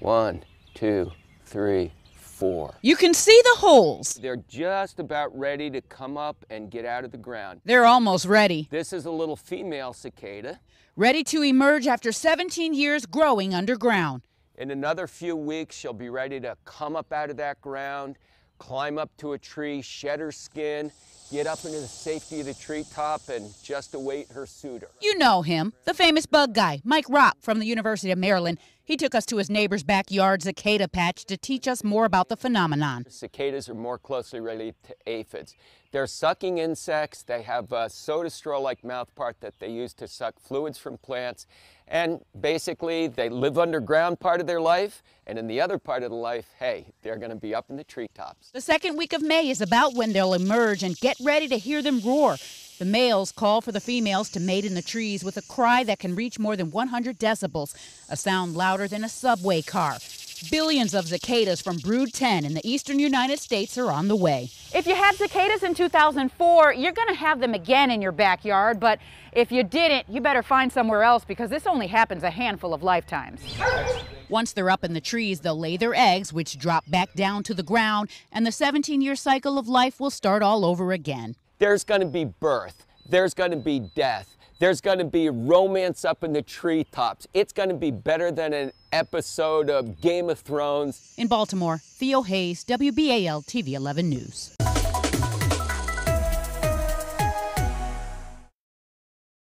One, two, three, four. You can see the holes. They're just about ready to come up and get out of the ground. They're almost ready. This is a little female cicada. Ready to emerge after 17 years growing underground. In another few weeks, she'll be ready to come up out of that ground, climb up to a tree, shed her skin, get up into the safety of the treetop, and just await her suitor. You know him, the famous bug guy, Mike Ropp from the University of Maryland. He took us to his neighbor's backyard cicada patch to teach us more about the phenomenon. Cicadas are more closely related to aphids. They're sucking insects. They have a soda straw-like mouthpart that they use to suck fluids from plants. And basically, they live underground part of their life, and in the other part of the life, hey, they're going to be up in the treetops. The second week of May is about when they'll emerge, and get ready to hear them roar. The males call for the females to mate in the trees with a cry that can reach more than 100 decibels, a sound louder than a subway car. Billions of cicadas from Brood 10 in the eastern United States are on the way. If you had cicadas in 2004, you're going to have them again in your backyard, but if you didn't, you better find somewhere else because this only happens a handful of lifetimes. Once they're up in the trees, they'll lay their eggs, which drop back down to the ground, and the 17-year cycle of life will start all over again. There's going to be birth. There's going to be death. There's going to be romance up in the treetops. It's going to be better than an episode of Game of Thrones. In Baltimore, Theo Hayes, WBAL-TV 11 News.